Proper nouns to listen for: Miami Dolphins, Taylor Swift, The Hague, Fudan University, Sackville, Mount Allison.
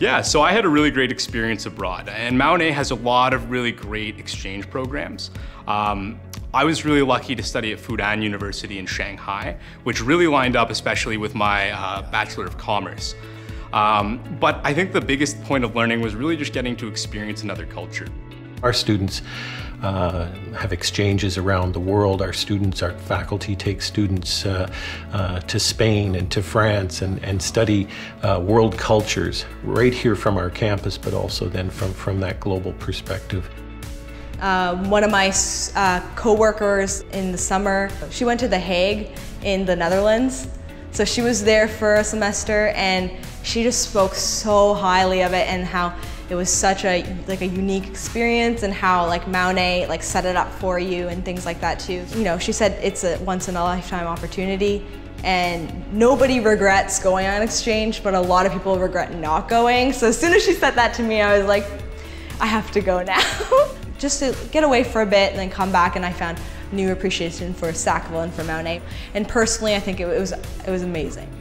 Yeah, so I had a really great experience abroad, and Mount A has a lot of really great exchange programs. I was really lucky to study at Fudan University in Shanghai, which really lined up especially with my Bachelor of Commerce. But I think the biggest point of learning was really just getting to experience another culture. Our students have exchanges around the world. Our students, our faculty take students to Spain and to France and study world cultures right here from our campus, but also then from that global perspective. One of my co-workers in the summer, she went to The Hague in the Netherlands. So she was there for a semester and she just spoke so highly of it and how it was such a unique experience, and how Mount A set it up for you and things like that too. You know, she said it's a once in a lifetime opportunity, and nobody regrets going on exchange, but a lot of people regret not going. So as soon as she said that to me, I was like, I have to go now. Just to get away for a bit and then come back, and I found new appreciation for Sackville and for Mount A. And personally, I think it was amazing.